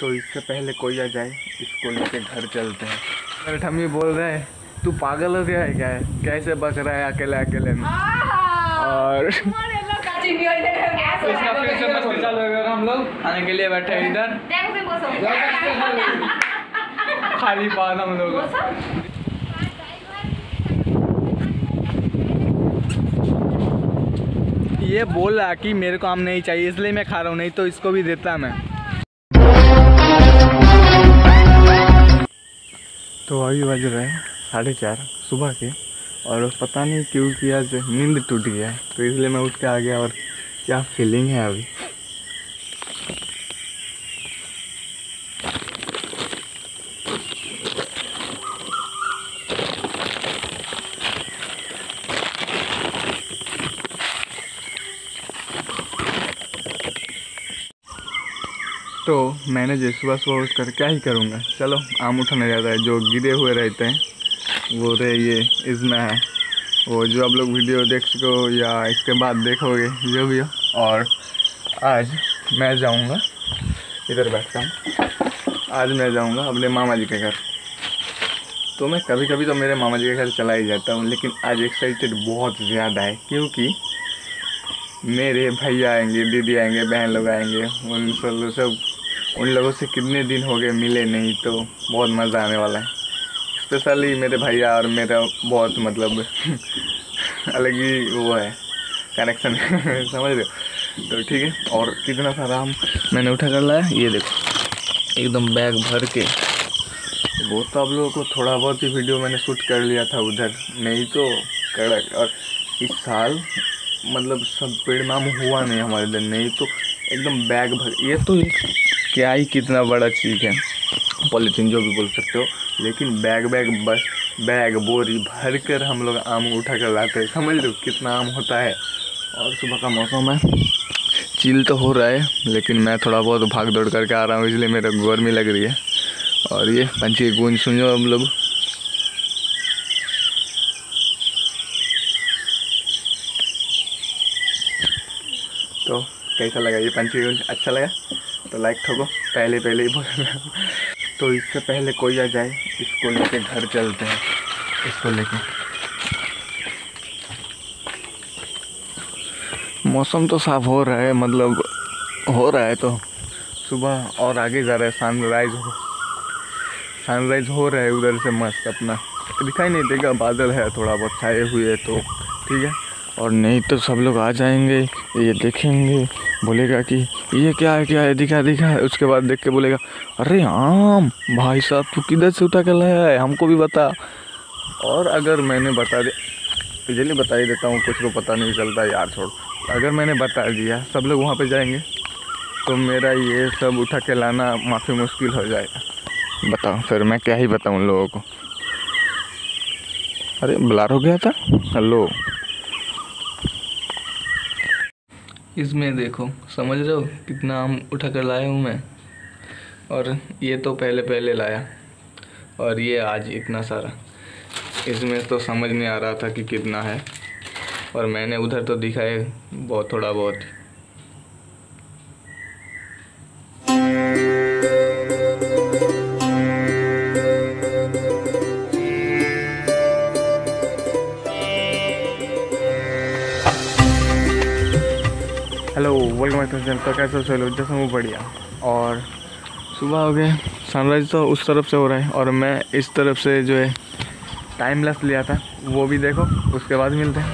तो इससे पहले कोई आ जाए इसको लेके घर चलते हैं। बट हम ये बोल रहे हैं तू पागल हो गया है क्या है, कैसे बच रहा है अकेले अकेले में। और हम लोग आने के लिए बैठे हैं इधर खाली पान हम लोग। ये बोला कि मेरे को आम नहीं चाहिए इसलिए मैं खा रहा हूँ, नहीं तो इसको भी देता मैं। तो अभी बज रहे हैं 4:30 सुबह के, और पता नहीं क्यों कि आज नींद टूट गया है तो इसलिए मैं उठ के आ गया। और क्या फीलिंग है अभी। तो मैंने जो सुबह सुबह उठ कर क्या ही करूँगा, चलो आम उठाने जाता है। जो गिरे हुए रहते हैं वो रहे ये इसमें है, वो जो आप लोग वीडियो देख सको या इसके बाद देखोगे जो भी हो। और आज मैं जाऊँगा, इधर बैठता हूँ, आज मैं जाऊँगा अपने मामा जी के घर। तो मैं कभी कभी तो मेरे मामा जी के घर चला ही जाता हूँ, लेकिन आज एक्साइटेड बहुत ज़्यादा है क्योंकि मेरे भैया आएंगे, दीदी आएंगे, बहन लोग आएंगे। उन लोगों से कितने दिन हो गए मिले नहीं, तो बहुत मज़ा आने वाला है। स्पेशली मेरे भैया और मेरा बहुत मतलब अलग ही वो है कनेक्शन समझ रहे हो। तो ठीक है। और कितना सारा हम मैंने उठा कर लाया, ये देखो एकदम बैग भर के। वो तो आप लोगों को थोड़ा बहुत ही वीडियो मैंने शूट कर लिया था उधर, नहीं तो कड़क। और इस साल मतलब सब परिणाम हुआ नहीं हमारे दिन, नहीं तो एकदम बैग भर। ये तो क्या ही कितना बड़ा चीज़ है, पॉलीथीन जो भी बोल सकते हो, लेकिन बैग बोरी भर कर हम लोग आम उठा कर लाते हैं। समझ लो कितना आम होता है। और सुबह का मौसम है, चिल तो हो रहा है, लेकिन मैं थोड़ा बहुत भाग दौड़ करके आ रहा हूँ इसलिए मेरे को गर्मी लग रही है। और ये पंछी की गूंज सुनो हम लोग। तो कैसा लगा ये पंछी गूंज, अच्छा लगा तो लाइक ठोको, पहले ही बोल रहा हूँ। तो इससे पहले कोई आ जाए इसको लेके घर चलते हैं, इसको लेके। मौसम तो साफ हो रहा है, मतलब हो रहा है तो सुबह और आगे जा रहा है। सनराइज़ हो रहा है उधर से मस्त, अपना दिखाई नहीं देगा, बादल है थोड़ा बहुत छाए हुए तो ठीक है। और नहीं तो सब लोग आ जाएंगे, ये देखेंगे, बोलेगा कि ये क्या है दिखा। उसके बाद देख के बोलेगा अरे आम भाई साहब तू किधर से उठा कर लाया है, हमको भी बता। और अगर मैंने बता ही देता हूँ, कुछ को पता नहीं चलता यार छोड़। अगर मैंने बता दिया सब लोग वहाँ पे जाएंगे तो मेरा ये सब उठा के लाना माफ़ी मुश्किल हो जाएगा। बताओ फिर मैं क्या ही बताऊँ उन लोगों को। अरे ब्लार हो गया था। हेलो इसमें देखो, समझ रहे हो कितना आम उठा कर लाया हूँ मैं। और ये तो पहले लाया, और ये आज इतना सारा। इसमें तो समझ नहीं आ रहा था कि कितना है, और मैंने उधर तो दिखाए बहुत थोड़ा बहुत। Hello welcome to channel. तो कैसे हो लोग, जैसे हूँ बढ़िया। और सुबह हो गए, सनराइज़ तो उस तरफ से हो रहा है और मैं इस तरफ से जो है टाइम लैप्स लिया था वो भी देखो, उसके बाद मिलते हैं।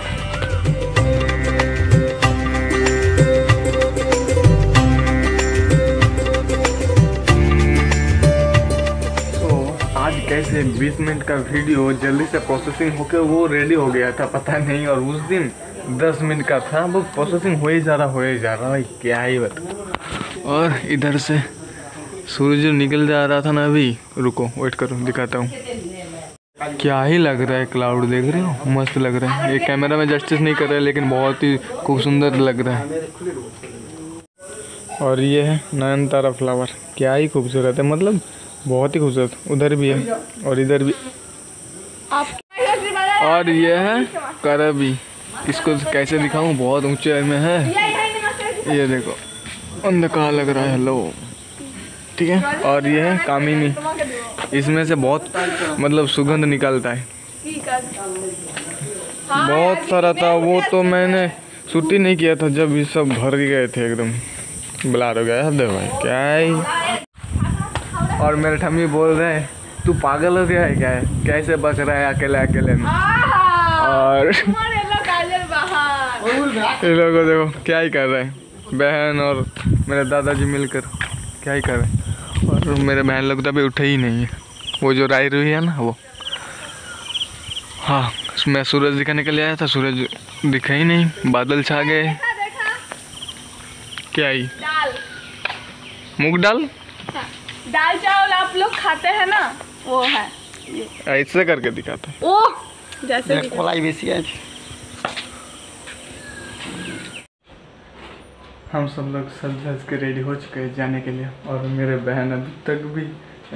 तो आज कैसे 20 मिनट का वीडियो जल्दी से प्रोसेसिंग होकर वो रेडी हो गया था पता नहीं, और उस दिन 10 मिनट का था वो प्रोसेसिंग हो ही जा रहा भाई क्या ही बता। और इधर से सूरज निकल जा रहा था ना अभी, रुको वेट करो दिखाता हूँ। क्या ही लग रहा है, क्लाउड देख रहे हो, मस्त लग रहा है। ये कैमरा में जस्टिस नहीं कर रहा है लेकिन बहुत ही खूब सुंदर लग रहा है। और ये है नयनतारा फ्लावर, क्या ही खूबसूरत है, मतलब बहुत ही खूबसूरत। उधर भी है और इधर भी। और यह है करबी, इसको कैसे दिखाऊँ, बहुत ऊंचाई में है। ये देखो अंधकार लग रहा है। हेलो ठीक है। और ये है कामिनी, इसमें से बहुत मतलब सुगंध निकलता है, बहुत सारा था। वो तो मैंने छुट्टी नहीं किया था जब ये सब भर गए थे, एकदम ब्लार हो गया दे भाई क्या है। और मेरे ठम्मी बोल रहे हैं तू पागल हो गया है क्या है, कैसे बच रहा है अकेले अकेले में। और ये लोगों देखो क्या ही कर रहे हैं, बहन और मेरे दादाजी मिलकर क्या ही कर रहे हैं। और मेरे बहन लोग तो अभी उठे ही नहीं है, वो जो राय रुई है ना वो। हाँ मैं सूरज दिखाने के लिए आया था, सूरज दिखा ही नहीं, बादल छा गए। क्या ही मूंग दाल, दाल चावल आप लोग खाते हैं ना, वो है ऐसे करके दिखाते हैं। ओह जैसे मलाई बेसी आज हम सब लोग सज के रेडी हो चुके हैं जाने के लिए। और मेरे बहन अभी तक भी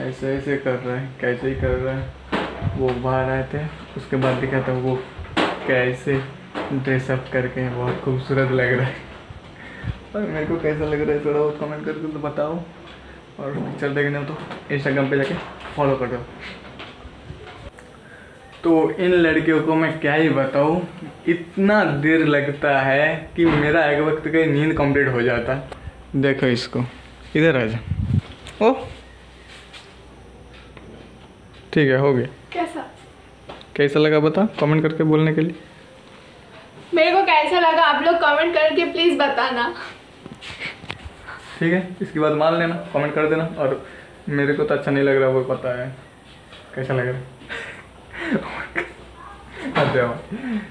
ऐसे ऐसे कर रहे हैं, कैसे ही कर रहे हैं। वो बाहर आए थे, उसके बाद देखा था वो कैसे ड्रेसअप करके बहुत खूबसूरत लग रहा है। और मेरे को कैसा लग रहा है थोड़ा बहुत कमेंट करके तो बताओ, और पिक्चर देखने हो तो इंस्टाग्राम पे जाके फॉलो कर दो। तो इन लड़कियों को मैं क्या ही बताऊँ, इतना देर लगता है कि मेरा एक वक्त का नींद कंप्लीट हो जाता। देखो इसको, इधर आ जा, ओ ठीक है हो गया। कैसा कैसा लगा बता, कमेंट करके बोलने के लिए मेरे को कैसा लगा आप लोग कमेंट करके प्लीज़ बताना, ठीक है। इसके बाद मान लेना, कमेंट कर देना। और मेरे को तो अच्छा नहीं लग रहा, वो पता है कैसा लग रहा है।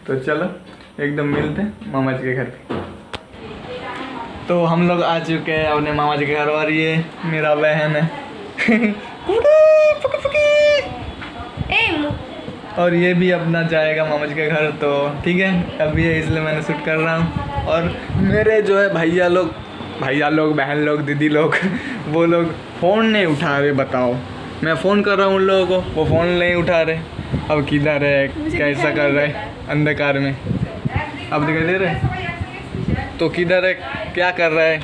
तो चलो एकदम मिलते हैं मामा जी के घर पे। तो हम लोग आ चुके हैं अपने मामा जी के घर, और ये मेरा बहन है और ये भी अपना जाएगा मामा जी के घर। तो ठीक है अभी है इसलिए मैंने शूट कर रहा हूँ। और मेरे जो है भैया लोग बहन लोग दीदी लोग वो लोग फ़ोन नहीं उठा रहे। बताओ मैं फ़ोन कर रहा हूँ उन लोगों को, वो फ़ोन नहीं उठा रहे। अब किधर है, कैसा कर रहा है अंधकार में, अब दिखाई दे रहा है तो किधर है, क्या कर रहा है,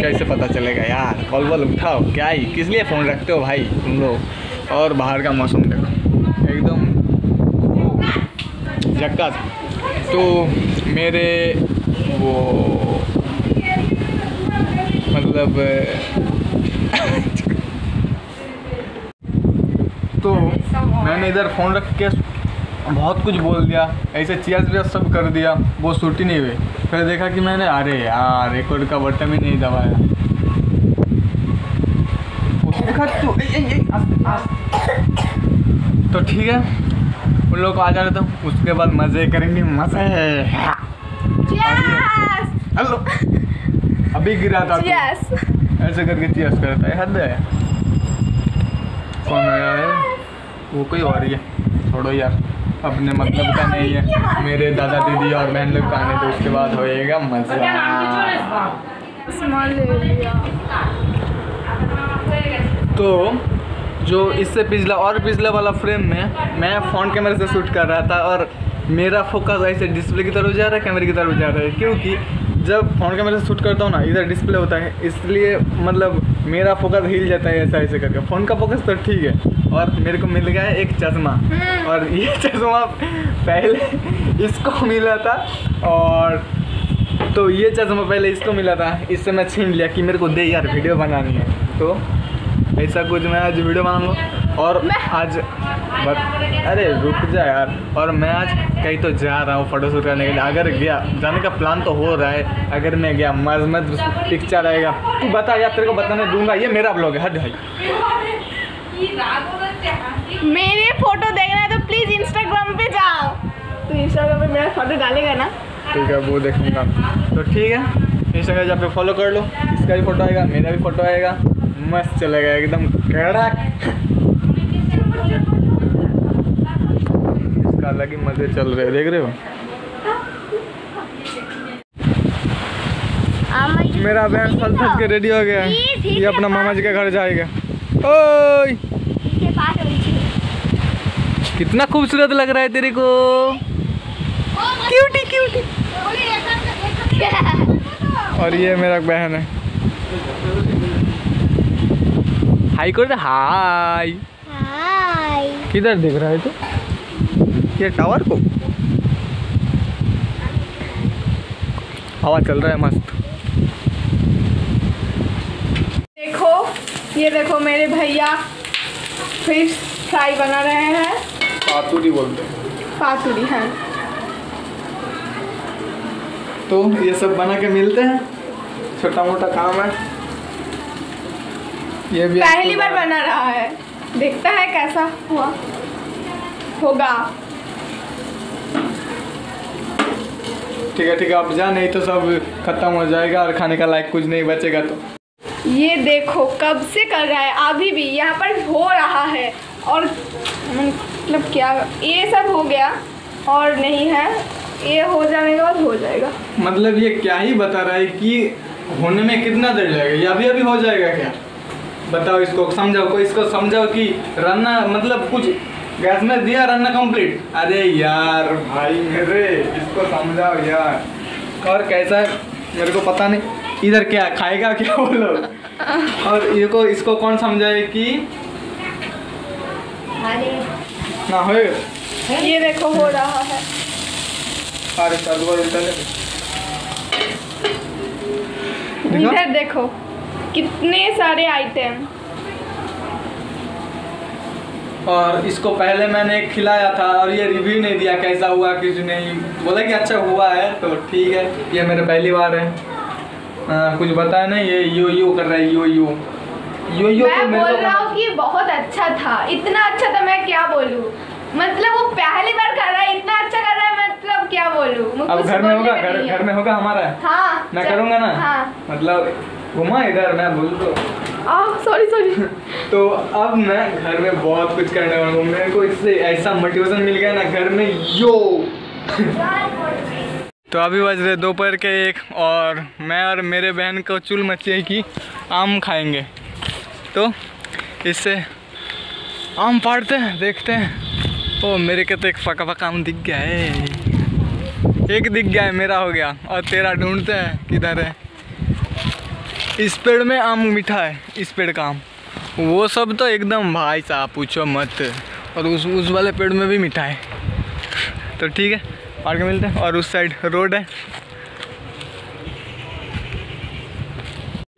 कैसे पता चलेगा यार। कॉल वॉल उठाओ, क्या ही किस लिए फ़ोन रखते हो भाई तुम लोग। और बाहर का मौसम देखो एकदम झक्कास। तो मेरे वो मतलब तो मैंने इधर फ़ोन रख के बहुत कुछ बोल दिया, ऐसे चीज़ भी सब कर दिया, वो शूट ही नहीं हुई। फिर देखा कि मैंने अरे यार रिकॉर्ड का बटन भी नहीं दबाया। तो ठीक है उन लोग को आ जाने दो, उसके बाद मज़े करेंगे मज़े। हेलो अभी गिरा था ऐसे करके चीज़ करता है, हद है। कौन आया है वो, कोई और ही है, छोड़ो यार अपने मतलब का नहीं है। मेरे दादा दीदी और बहन लोग का आने तो उसके बाद होएगा मज़ा। तो जो इससे पिछला और पिछला वाला फ्रेम में मैं फ़ोन कैमरे से शूट कर रहा था, और मेरा फोकस ऐसे डिस्प्ले की तरफ जा रहा है, कैमरे की तरफ जा रहा है। क्योंकि जब फ़ोन कैमरे से शूट करता हूँ ना इधर डिस्प्ले होता है, इसलिए मतलब मेरा फोकस हिल जाता है ऐसा ऐसे करके। फ़ोन का फोकस तो ठीक है, और मेरे को मिल गया है एक चश्मा। और ये चश्मा पहले इसको मिला था, और तो ये चश्मा पहले इसको मिला था, इससे मैं छीन लिया कि मेरे को दे यार वीडियो बनानी है। तो ऐसा कुछ मैं आज वीडियो बनाऊंगा। और आज अरे रुक जा यार, और मैं आज कहीं तो जा रहा हूँ फोटोशूट करने के लिए। अगर गया, जाने का प्लान तो हो रहा है, अगर मैं गया मजमत पिक्चर आएगा। तू बता यार, तेरे को बताने दूंगा, ये मेरा ब्लॉग है। हट भाई मेरे फोटो देखना है तो प्लीज़ इंस्टाग्राम पे जाओ। तो इंस्टाग्राम पे मेरा फोटो डालेगा ना, ठीक है वो देखूँगा। तो ठीक है इंस्टाग्राम जहाँ पे फॉलो कर लो, इसका भी फोटो आएगा, मेरा भी फोटो आएगा, मस्त चलेगा एकदम कड़ा। इसका अलग ही मज़े चल रहे हैं, देख रहे हो। मेरा बहन फल फल के रेडी हो गया, ये अपना मामा जी के घर जाएगा। ओए कितना खूबसूरत लग रहा है तेरे को, क्यूटी क्यूटी। और ये मेरा बहन है। हाय कर दे। हाय हाय किधर देख रहा है तू तो? ये टावर को हवा चल रहा है मस्त। देखो ये देखो मेरे भैया फिश फ्राई बना रहे हैं। पातुरी बोलते हैं। पातुरी है। तो ये सब बना के मिलते हैं, छोटा मोटा काम है। ये भी पहली बार बना रहा है, देखता है कैसा हुआ होगा। ठीक है ठीक है, आप जा, नहीं तो सब खत्म हो जाएगा और खाने का लायक कुछ नहीं बचेगा। तो ये देखो कब से कर रहा है, अभी भी यहाँ पर हो रहा है। और मतलब क्या ये सब हो गया और नहीं है, ये हो जाने के बाद हो जाएगा। मतलब ये क्या ही बता रहा है कि होने में कितना देर लगेगा, या अभी अभी हो जाएगा क्या? बताओ इसको, समझाओ कोई, इसको समझाओ कि रन्ना मतलब कुछ गैस में दिया रन्ना कंप्लीट। अरे यार भाई मेरे, इसको समझाओ यार। और कैसा है मेरे को पता नहीं, इधर क्या खाएगा क्या वो लोग। और ये को इसको कौन समझाए कि ना हो। ये देखो हो रहा है। इधर देखो कितने सारे आइटम। और इसको पहले मैंने खिलाया था और ये रिव्यू नहीं दिया कैसा हुआ कुछ नहीं, बोला कि अच्छा हुआ है तो ठीक है। ये मेरे पहली बार है, कुछ बताया नहीं। ये यो यो कर रहा है, यो यो यो यो। मैं बोल रहा हूँ कि ये बहुत अच्छा था, इतना अच्छा था मैं क्या बोलूँ। मतलब वो पहली बार कर रहा है, इतना अच्छा कर रहा है, मतलब क्या बोलूं। अब घर में होगा, घर में होगा हमारा। हाँ मैं करूँगा ना। हाँ मतलब घुमा इधर, मैं बोल तो सॉरी सॉरी। तो अब मैं घर में बहुत कुछ करने वाला हूँ। मेरे को इससे ऐसा मोटिवेशन मिल गया ना घर में यो। तो अभी बज रहे दोपहर के 1 और मैं और मेरे बहन को चुल मची है कि आम खाएंगे। तो इससे आम फाड़ते हैं, देखते हैं। ओ मेरे के तो एक फका फका आम दिख गया है, एक दिख गया है, मेरा हो गया। और तेरा ढूंढते हैं किधर है। इस पेड़ में आम मीठा है, इस पेड़ का आम वो सब तो एकदम भाई साहब पूछो मत। और उस वाले पेड़ में भी मीठा है। तो ठीक है पार्क में मिलते हैं। और उस साइड रोड है।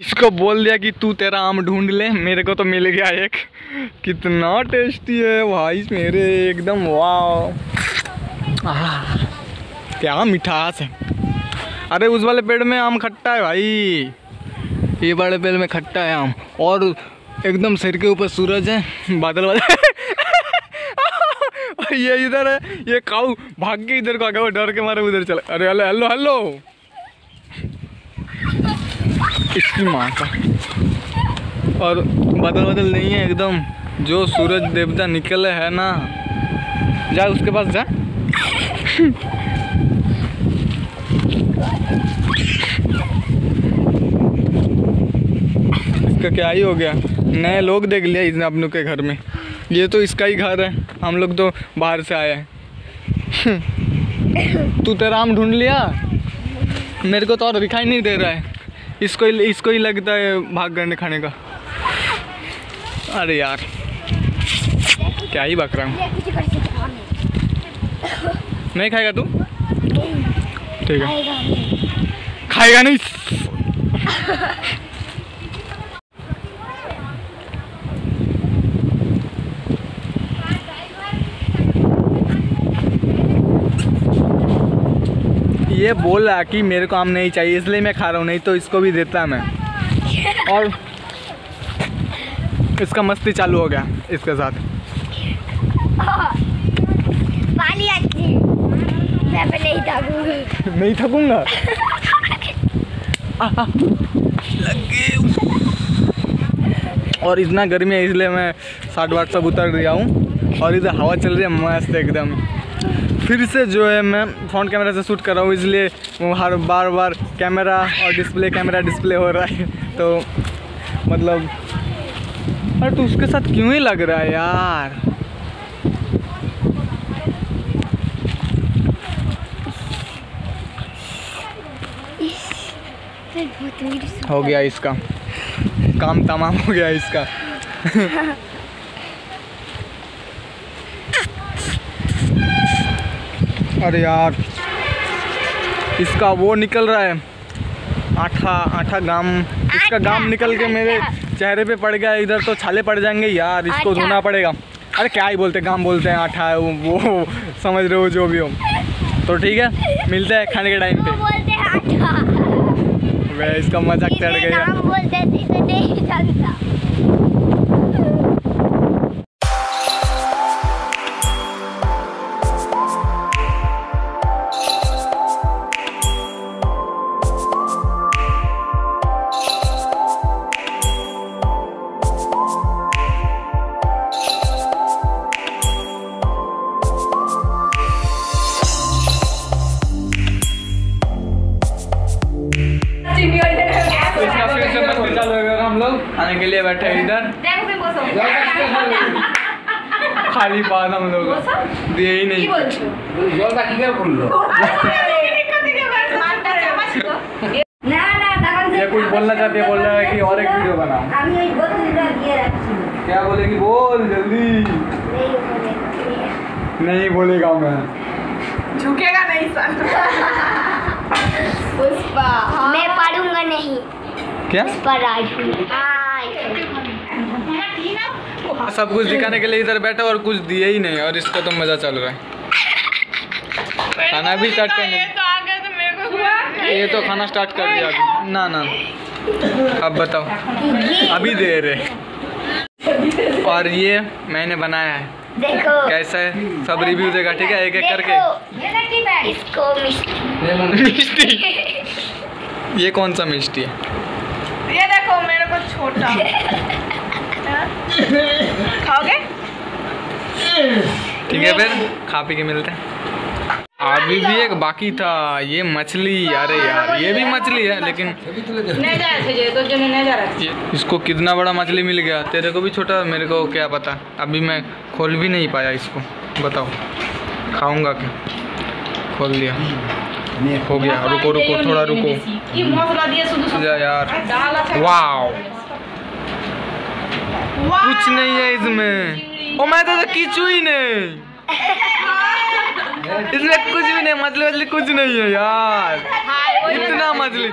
इसको बोल दिया कि तू तेरा आम ढूंढ ले, मेरे को तो मिल गया एक। कितना टेस्टी है भाई मेरे, एकदम वाह, क्या मिठास है। अरे उस वाले पेड़ में आम खट्टा है भाई, ये वाले पेड़ में खट्टा है आम। और एकदम सिर के ऊपर सूरज है, बादल वाला। ये इधर है, ये काऊ भाग के इधर को आ गया, वो डर के मारे उधर चला। अरे हेलो हेलो हेलो, इसकी माँ का। और बादल बादल नहीं है एकदम, जो सूरज देवता निकले है ना, जा उसके पास जा। इसका क्या ही हो गया, नए लोग देख लिया इसने आप लोग के घर में। ये तो इसका ही घर है, हम लोग तो बाहर से आए हैं। तू तेरा आम ढूंढ लिया, मेरे को तो और दिखाई नहीं दे रहा है। इसको ही लगता है भाग करने खाने का। अरे यार क्या ही बक रहा हूँ। नहीं खाएगा तू? ठीक है, खाएगा नहीं। ये बोल रहा कि मेरे को आम नहीं चाहिए इसलिए मैं खा रहा हूँ, नहीं तो इसको भी देता मैं। और इसका मस्ती चालू हो गया इसके साथ। नहीं थकूंगा। और इतना गर्मी है इसलिए मैं साठ वाट सब उतर गया हूँ। और इधर हवा चल रही है मस्त एकदम। फिर से जो है मैं फ्रंट कैमरा से शूट कर रहा हूँ, इसलिए हर बार बार कैमरा और डिस्प्ले कैमरा डिस्प्ले हो रहा है। तो मतलब अरे तू उसके साथ क्यों ही लग रहा है यार। हो गया इसका काम, तमाम हो गया इसका। अरे यार इसका वो निकल रहा है आठा गाम, इसका गाम निकल के मेरे चेहरे पे पड़ गया। इधर तो छाले पड़ जाएंगे यार, इसको धोना पड़ेगा। अरे क्या ही बोलते, गाम बोलते हैं, आठा है वो समझ रहे हो जो भी हो। तो ठीक है, मिलते हैं खाने के टाइम पे। वह इसका मजाक चढ़ गया। आने के लिए बैठे इधर, खाली बात हम लोग दिए ही नहीं। ये कुछ बोलना चाहते है, बोल रहा है कि और एक वीडियो बनाओ। क्या बोलेगी, बोल जल्दी। नहीं बोलेगा, मैं झुकेगा नहीं सर। मैं पढ़ूंगा नहीं क्या, सब कुछ दिखाने के लिए इधर बैठा और कुछ दिए ही नहीं। और इसका तो मजा चल रहा है, खाना भी स्टार्ट करना। ये तो खाना स्टार्ट कर दिया अभी। ना ना अब बताओ, अभी दे रहे। और ये मैंने बनाया है, कैसा है सब रिव्यू देगा, ठीक है, एक एक करके। इसको मिष्टी, ये कौन सा मिष्टी है, ये देखो मेरे को छोटा। खाओगे? ठीक है, फिर खा पी के मिलते हैं। अभी भी एक बाकी था, ये मछली। अरे यार ये भी मछली है, लेकिन इसको कितना बड़ा मछली मिल गया। तेरे को भी छोटा, मेरे को क्या पता, अभी मैं खोल भी नहीं पाया इसको। बताओ खाऊंगा क्या? खोल दिया, हो गया। रुको रुको थोड़ा रुको यार। वाओ, कुछ नहीं है इसमें। ओ मैं तो कुछ ही नहीं, इसमें कुछ भी नहीं, मछली कुछ नहीं है यार। इतना मछली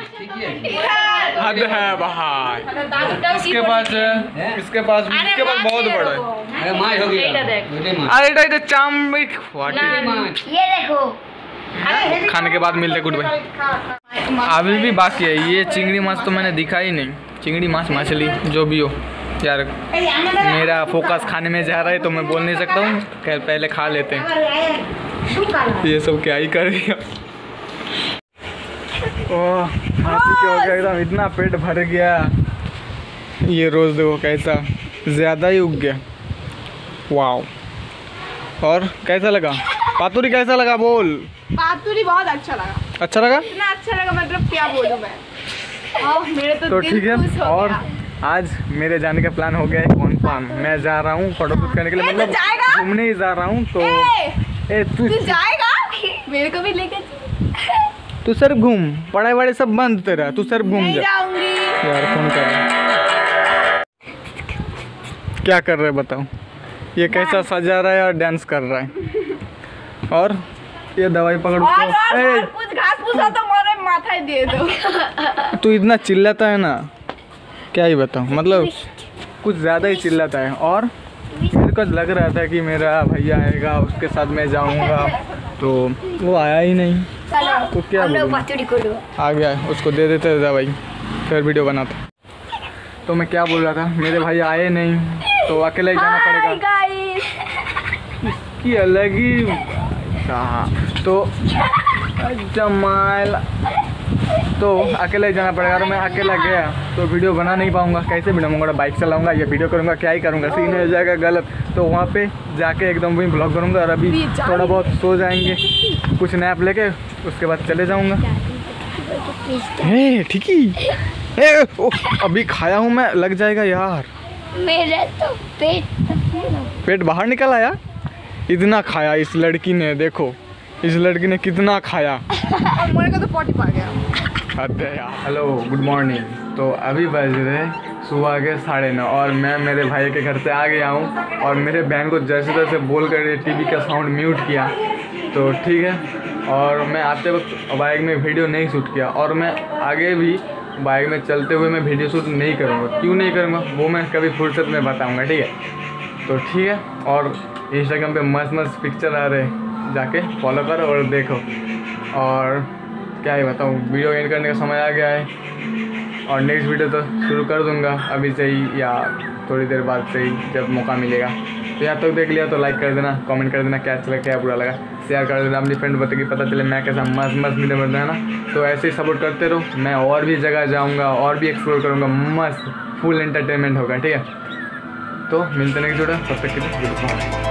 हद है भाई। इसके पास बहुत बड़ा है। चाम ये देखो, खाने के बाद मिलते गुड भाई। अभी भी बाकी है ये चिंगड़ी माछ, तो मैंने दिखा ही नहीं। चिंगड़ी माछ, मछली जो भी हो यार, मेरा फोकस खाने में जा रहा है तो मैं बोल नहीं सकता हूँ। पहले खा लेते हैं। ये सब क्या ही कर दिया। ओह हाथी क्या हो गया एकदम, इतना पेट भर गया। ये रोज़ देखो कैसा ज़्यादा ही उग गया। वाह, और कैसा लगा पातुरी, कैसा लगा बोल? पातुरी बहुत अच्छा लगा। अच्छा लगा, इतना अच्छा लगा मतलब क्या बोलूं मैं। मेरे तो ठीक है। और आज मेरे जाने का प्लान हो गया है कॉन्फर्म। मैं जा रहा हूँ फोटो शूट करने के लिए, मतलब घूमने ही जा रहा हूँ। तो तू जाएगा, मेरे को भी लेके तू सिर्फ घूम, पढ़ाई वढ़ाई सब बंद तेरा, तू सिर्फ घूम जाऊंगी यार। फोन कर, क्या कर रहे बताओ। ये कैसा सजा रहा है और डांस कर रहा है। और ये दवाई पकड़ कुछ घास पूसा तो मारे माथा ही दे दो। तू इतना चिल्लाता है ना, क्या ही बताऊँ, मतलब कुछ ज़्यादा ही चिल्लाता है। और मेरे को लग रहा था कि मेरा भैया आएगा, उसके साथ मैं जाऊंगा, तो वो आया ही नहीं। तो क्या बोलूं, आ गया, उसको दे देते दवाई, फिर वीडियो बनाता। तो मैं क्या बोल रहा था, मेरे भाई आए नहीं तो अकेला ही जाना पड़ेगा। इसकी अलग ही तो जमाल, तो अकेले जाना पड़ेगा। तो मैं अकेला गया तो वीडियो बना नहीं पाऊंगा। कैसे बनाऊंगा, बाइक चलाऊंगा या वीडियो करूंगा, क्या ही करूंगा, सीन हो जाएगा गलत। तो वहाँ पे जाके एकदम वहीं ब्लॉग करूंगा। और अभी थोड़ा बहुत सो जाएंगे, कुछ नैप लेके, उसके बाद चले जाऊंगा। हे ठीक है, अभी खाया हूँ मैं, लग जाएगा यार। मेरा तो पेट बाहर निकल आया। इतना खाया इस लड़की ने, देखो इस लड़की ने कितना खाया। मेरे को तो पॉटी पा गया। Hello good morning. तो अभी बज रहे सुबह के 9:30 और मैं मेरे भाई के घर से आ गया हूँ और मेरे बहन को जैसे तैसे बोल कर टीवी का साउंड म्यूट किया तो ठीक है। और मैं आते वक्त बाइक में वीडियो नहीं शूट किया और मैं आगे भी बाइक में चलते हुए मैं वीडियो शूट नहीं करूँगा। क्यों नहीं करूँगा वो मैं कभी फुर्सत में बताऊँगा, ठीक है। तो ठीक है, और इंस्टाग्राम पे मस्त मस्त पिक्चर आ रहे, जाके फॉलो करो और देखो। और क्या ही बताऊँ, वीडियो एंड करने का समय आ गया है और नेक्स्ट वीडियो तो शुरू कर दूँगा अभी से ही या थोड़ी देर बाद से ही जब मौका मिलेगा। तो यहाँ तक देख लिया तो लाइक कर देना, कमेंट कर देना क्या अच्छा लगा क्या बुरा लगा, शेयर कर देना अपनी फ्रेंड बता कि पता चले मैं कैसा मस्त मस्त वीडियो बन रहा है ना। तो ऐसे ही सपोर्ट करते रहो, मैं और भी जगह जाऊँगा और भी एक्सप्लोर करूँगा, मस्त फुल एंटरटेनमेंट होगा, ठीक है। तो मिलते नहीं जुड़ा तब तक के लिए।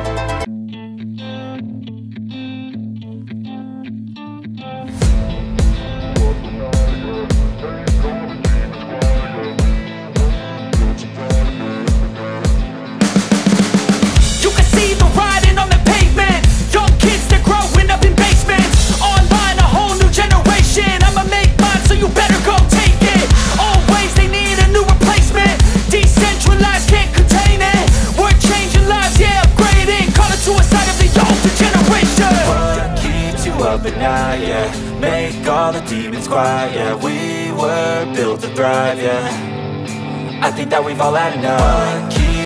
Yeah, make all the demons quiet. Yeah, we were built to thrive. Yeah, I think that we've all had enough.